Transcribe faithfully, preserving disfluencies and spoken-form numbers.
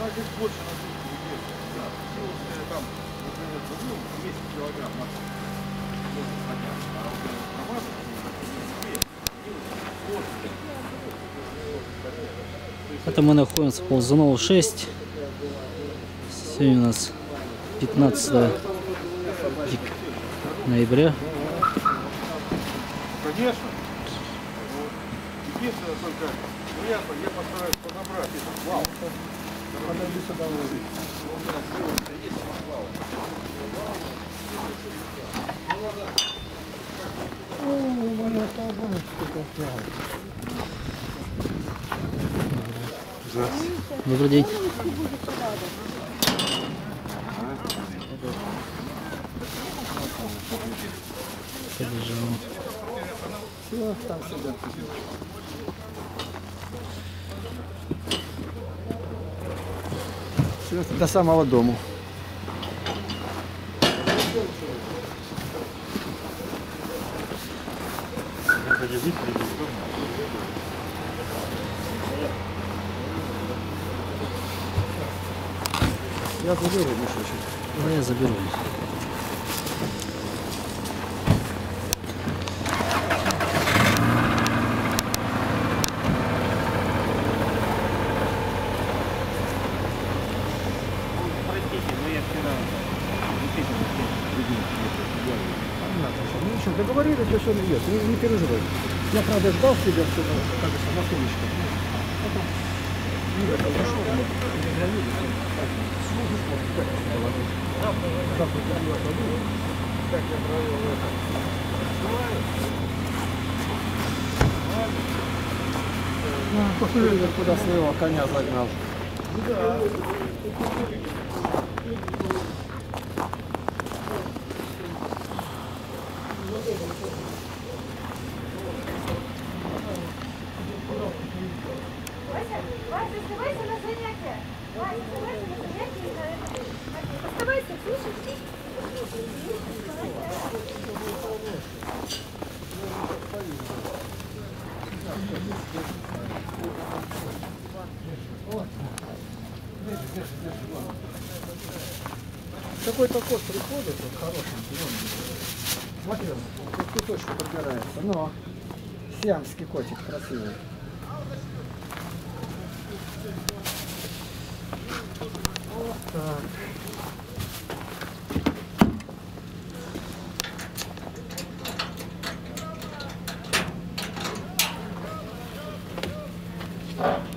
Она здесь больше нагрузки идет. Да, если там, например, ну, вместе килограмм массы можно поднять, а у тебя промазать, это мы находимся в ползунов шесть. Сегодня у нас пятнадцатое ноября. Конечно. Единственное только, я, я постараюсь подобрать этот вал. Добрый день. До самого дома. Я заберу, Мишечек. Да, я заберу. Нет, не, не переживай. Я, правда, ждал тебя, что как бы на солнышко. Посмотри, куда своего коня загнал. Какой-то кот приходит, вот хороший. Смотри, вот куточку подбирается. Но сиамский котик красивый. Вот так. Thank you.